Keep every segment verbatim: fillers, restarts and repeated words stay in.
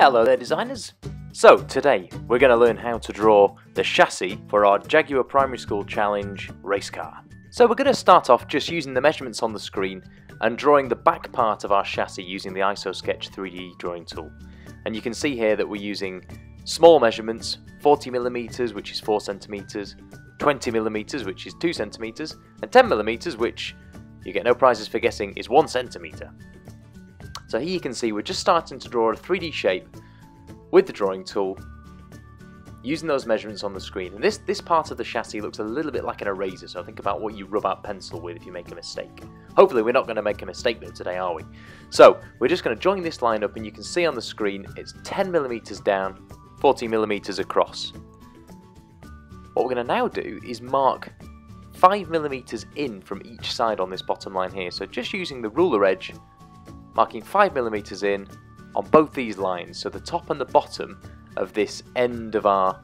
Hello there designers! So today we're going to learn how to draw the chassis for our Jaguar Primary School Challenge race car. So we're going to start off just using the measurements on the screen and drawing the back part of our chassis using the IsoSketch three D drawing tool. And you can see here that we're using small measurements, forty millimeters which is four centimeters, twenty millimeters which is two centimeters, and ten millimeters which you get no prizes for guessing is one centimeter. So here you can see we're just starting to draw a three D shape with the drawing tool using those measurements on the screen. And this, this part of the chassis looks a little bit like an eraser, so think about what you rub out pencil with if you make a mistake. Hopefully we're not going to make a mistake though today, are we? So we're just going to join this line up, and you can see on the screen it's ten millimeters down, forty millimeters across. What we're going to now do is mark five millimeters in from each side on this bottom line here, so just using the ruler edge, marking five millimeters in on both these lines, so the top and the bottom of this end of our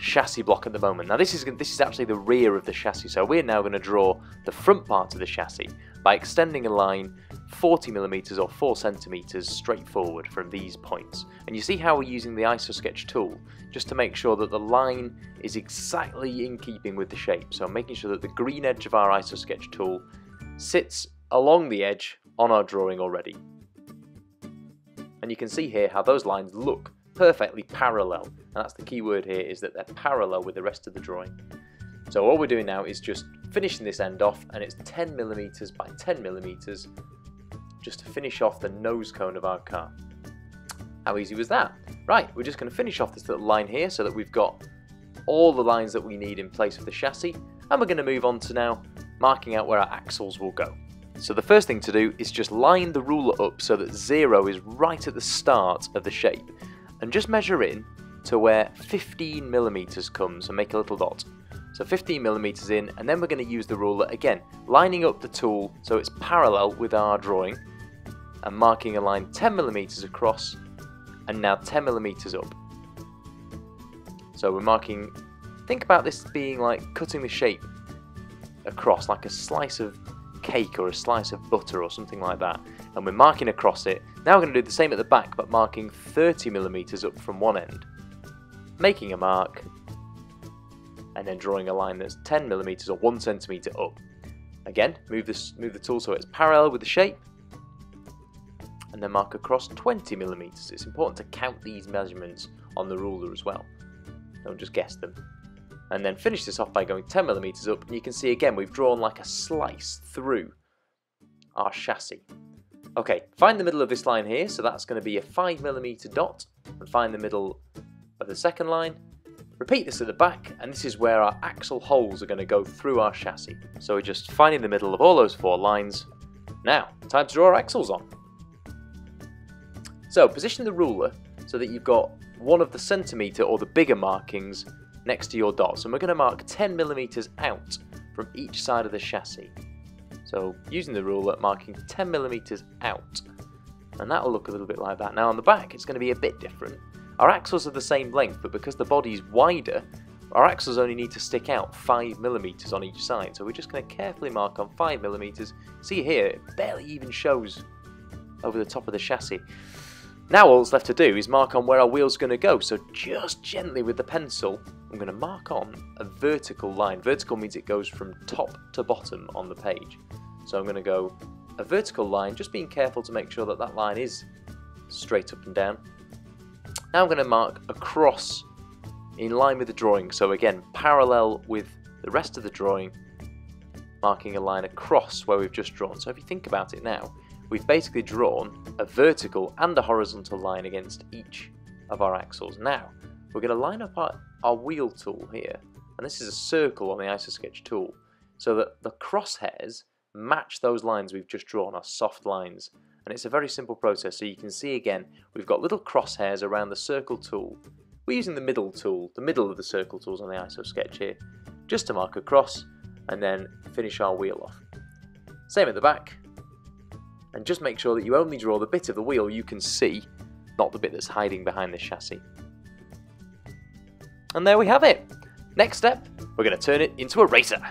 chassis block at the moment. Now this is, this is actually the rear of the chassis, so we're now going to draw the front part of the chassis by extending a line forty millimeters or four centimeters straight forward from these points. And you see how we're using the IsoSketch tool just to make sure that the line is exactly in keeping with the shape, so making sure that the green edge of our IsoSketch tool sits along the edge on our drawing already. And you can see here how those lines look perfectly parallel, and that's the key word here, is that they're parallel with the rest of the drawing. So all we're doing now is just finishing this end off, and it's ten millimeters by ten millimeters just to finish off the nose cone of our car. How easy was that? Right, we're just going to finish off this little line here so that we've got all the lines that we need in place for the chassis, and we're going to move on to now marking out where our axles will go. So the first thing to do is just line the ruler up so that zero is right at the start of the shape, and just measure in to where fifteen millimeters comes and make a little dot. So fifteen millimeters in, and then we're going to use the ruler again, lining up the tool so it's parallel with our drawing, and marking a line ten millimeters across, and now ten millimeters up. So we're marking, think about this being like cutting the shape across, like a slice of cake or a slice of butter or something like that, and we're marking across it. Now we're going to do the same at the back, but marking thirty millimeters up from one end, making a mark, and then drawing a line that's ten millimeters or one centimeter up. Again, move this, move the tool so it's parallel with the shape, and then mark across twenty millimeters. It's important to count these measurements on the ruler as well. Don't just guess them. And then finish this off by going ten millimeters up, and you can see again we've drawn like a slice through our chassis. Okay, find the middle of this line here, so that's going to be a five millimeter dot, and find the middle of the second line. Repeat this at the back, and this is where our axle holes are going to go through our chassis. So we're just finding the middle of all those four lines. Now, time to draw our axles on. So position the ruler so that you've got one of the centimeter or the bigger markings next to your dots, and we're going to mark ten millimeters out from each side of the chassis. So using the ruler, marking ten millimeters out, and that will look a little bit like that. Now on the back it's going to be a bit different. Our axles are the same length, but because the body's wider, our axles only need to stick out five millimeters on each side, so we're just going to carefully mark on five millimeters. See here, it barely even shows over the top of the chassis. Now all that's left to do is mark on where our wheel's going to go, so just gently with the pencil I'm going to mark on a vertical line. Vertical means it goes from top to bottom on the page. So I'm going to go a vertical line, just being careful to make sure that that line is straight up and down. Now I'm going to mark across in line with the drawing, so again parallel with the rest of the drawing, marking a line across where we've just drawn. So if you think about it now, we've basically drawn a vertical and a horizontal line against each of our axles. Now we're going to line up our, our wheel tool here, and this is a circle on the IsoSketch tool, so that the crosshairs match those lines we've just drawn, our soft lines. And it's a very simple process, so you can see again we've got little crosshairs around the circle tool. We're using the middle tool, the middle of the circle tools on the IsoSketch here, just to mark across and then finish our wheel off. Same at the back. And just make sure that you only draw the bit of the wheel you can see, not the bit that's hiding behind the chassis. And there we have it! Next step, we're going to turn it into a racer!